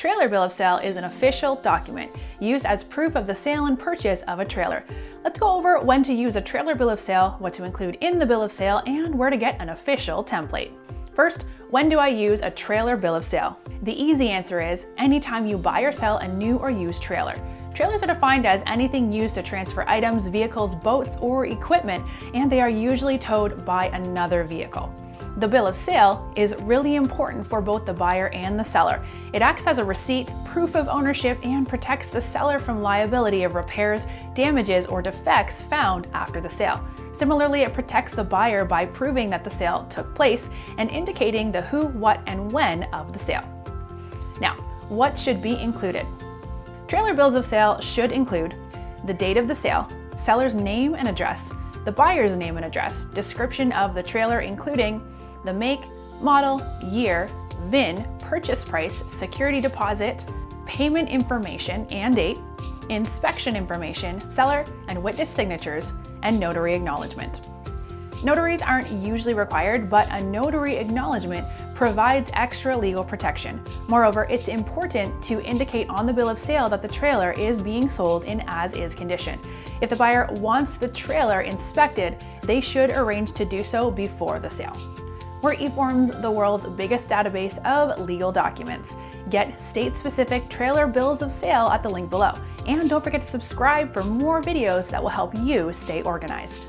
Trailer bill of sale is an official document used as proof of the sale and purchase of a trailer. Let's go over when to use a trailer bill of sale, what to include in the bill of sale, and where to get an official template. First, when do I use a trailer bill of sale? The easy answer is anytime you buy or sell a new or used trailer. Trailers are defined as anything used to transfer items, vehicles, boats, or equipment, and they are usually towed by another vehicle. The bill of sale is really important for both the buyer and the seller. It acts as a receipt, proof of ownership, and protects the seller from liability of repairs, damages, or defects found after the sale. Similarly, it protects the buyer by proving that the sale took place and indicating the who, what, and when of the sale. Now, what should be included? Trailer bills of sale should include the date of the sale, seller's name and address, the buyer's name and address, description of the trailer including the make, model, year, VIN, purchase price, security deposit, payment information and date, inspection information, seller and witness signatures, and notary acknowledgement. Notaries aren't usually required, but a notary acknowledgement provides extra legal protection. Moreover, it's important to indicate on the bill of sale that the trailer is being sold in as-is condition. If the buyer wants the trailer inspected, they should arrange to do so before the sale. We're eForms, the world's biggest database of legal documents. Get state-specific trailer bills of sale at the link below. And don't forget to subscribe for more videos that will help you stay organized.